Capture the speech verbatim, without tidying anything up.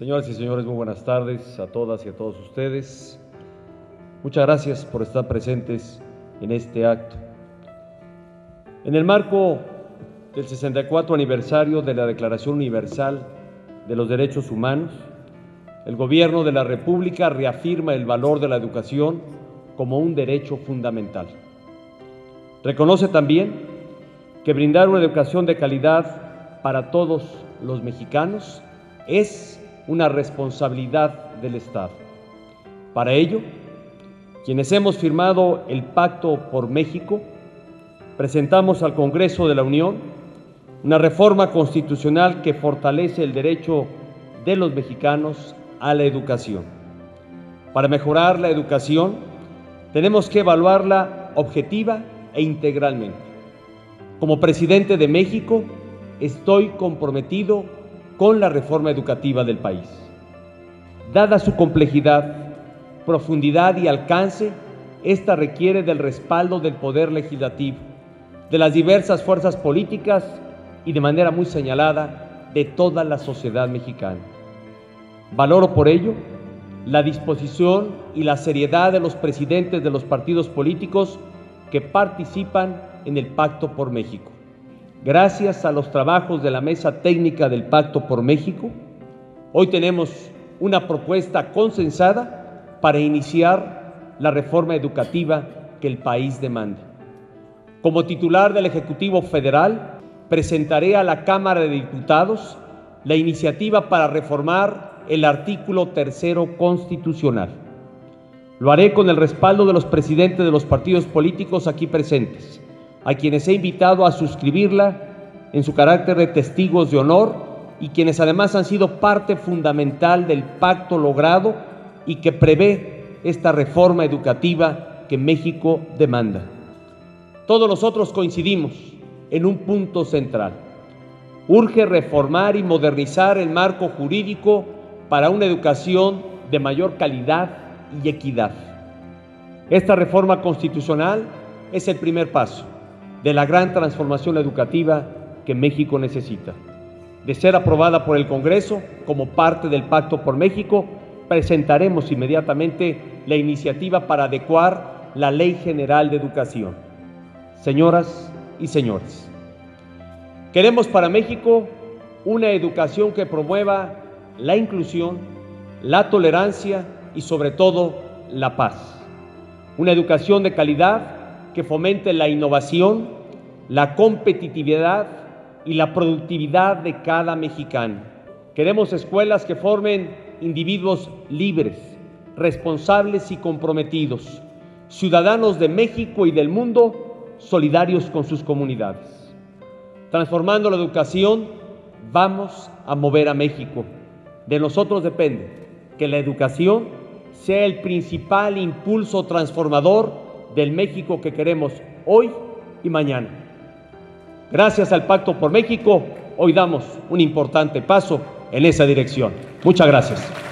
Señoras y señores, muy buenas tardes a todas y a todos ustedes. Muchas gracias por estar presentes en este acto. En el marco del sesenta y cuatro aniversario de la Declaración Universal de los Derechos Humanos, el Gobierno de la República reafirma el valor de la educación como un derecho fundamental. Reconoce también que brindar una educación de calidad para todos los mexicanos es una responsabilidad del Estado. Para ello, quienes hemos firmado el Pacto por México, presentamos al Congreso de la Unión una reforma constitucional que fortalece el derecho de los mexicanos a la educación. Para mejorar la educación, tenemos que evaluarla objetiva e integralmente. Como presidente de México, estoy comprometido con la reforma educativa del país. Dada su complejidad, profundidad y alcance, esta requiere del respaldo del poder legislativo, de las diversas fuerzas políticas y, de manera muy señalada, de toda la sociedad mexicana. Valoro por ello la disposición y la seriedad de los presidentes de los partidos políticos que participan en el Pacto por México. Gracias a los trabajos de la Mesa Técnica del Pacto por México, hoy tenemos una propuesta consensada para iniciar la reforma educativa que el país demanda. Como titular del Ejecutivo Federal, presentaré a la Cámara de Diputados la iniciativa para reformar el artículo tercero constitucional. Lo haré con el respaldo de los presidentes de los partidos políticos aquí presentes, a quienes he invitado a suscribirla en su carácter de testigos de honor y quienes además han sido parte fundamental del pacto logrado y que prevé esta reforma educativa que México demanda. Todos nosotros coincidimos en un punto central. Urge reformar y modernizar el marco jurídico para una educación de mayor calidad y equidad. Esta reforma constitucional es el primer paso de la gran transformación educativa que México necesita. De ser aprobada por el Congreso como parte del Pacto por México, presentaremos inmediatamente la iniciativa para adecuar la Ley General de Educación. Señoras y señores, queremos para México una educación que promueva la inclusión, la tolerancia y sobre todo la paz. Una educación de calidad que fomente la innovación, la competitividad y la productividad de cada mexicano. Queremos escuelas que formen individuos libres, responsables y comprometidos, ciudadanos de México y del mundo, solidarios con sus comunidades. Transformando la educación, vamos a mover a México. De nosotros depende que la educación sea el principal impulso transformador del México que queremos hoy y mañana. Gracias al Pacto por México, hoy damos un importante paso en esa dirección. Muchas gracias.